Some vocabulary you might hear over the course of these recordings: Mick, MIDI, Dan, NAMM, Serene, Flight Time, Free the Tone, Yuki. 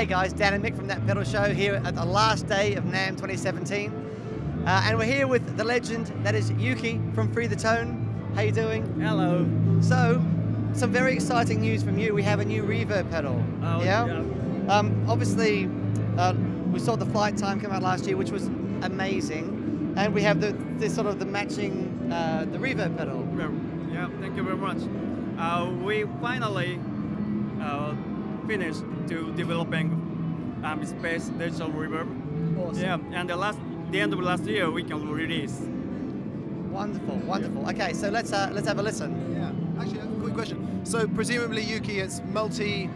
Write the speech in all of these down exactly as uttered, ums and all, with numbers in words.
Hey guys, Dan and Mick from That Pedal Show here at the last day of NAMM twenty seventeen. Uh, and we're here with the legend that is Yuki from Free the Tone. How you doing? Hello. So, some very exciting news from you. We have a new reverb pedal. Oh, yeah? yeah. Um, obviously, uh, we saw the Flight Time come out last year, which was amazing. And we have the, the sort of the matching, uh, the reverb pedal. Yeah, thank you very much. Uh, we finally uh, finished to developing um, space digital reverb. Awesome. Yeah, and the last, the end of last year, we can release. Wonderful, wonderful. Yeah. Okay, so let's uh, let's have a listen. Yeah. Actually, a quick question. So presumably, Yuki, it's multi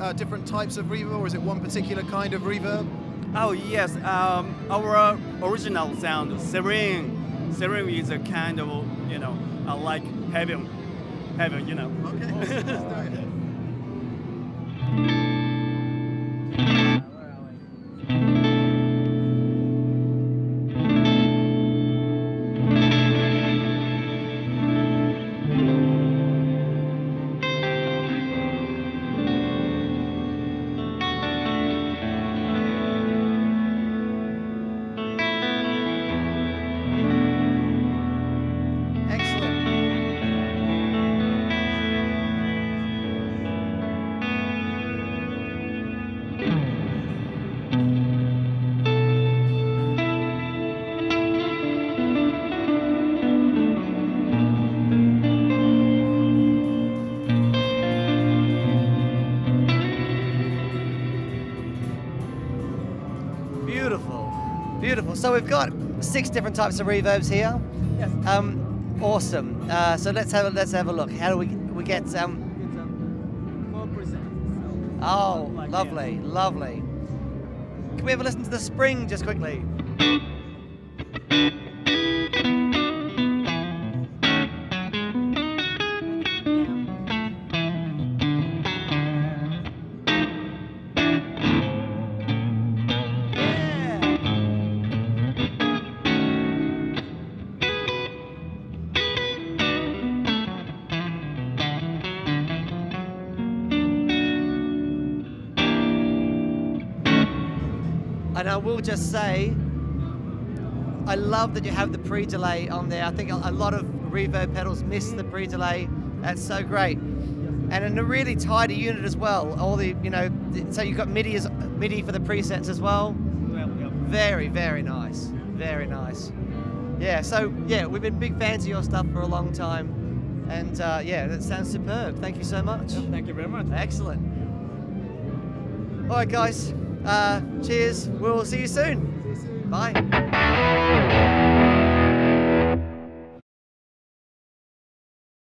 uh, different types of reverb, or is it one particular kind of reverb? Oh yes, um, our original sound, Serene. Serene is a kind of, you know, I like heaven, heaven, you know. Okay. Let's do it. Beautiful, beautiful. So we've got six different types of reverbs here. Yes. Um, awesome. Uh, so let's have a, let's have a look. How do we we get? Um, Four percent. Oh, lovely, lovely. Can we have a listen to the spring just quickly? And I will just say, I love that you have the pre-delay on there. I think a lot of reverb pedals miss the pre-delay. That's so great. And in a really tidy unit as well. All the, you know, so you've got MIDI, as, MIDI for the presets as well. well yeah. Very, very nice. Very nice. Yeah, so yeah, we've been big fans of your stuff for a long time. And uh, yeah, that sounds superb. Thank you so much. Well, thank you very much. Excellent. All right, guys. Uh, cheers, we'll see you soon. See you soon. Bye.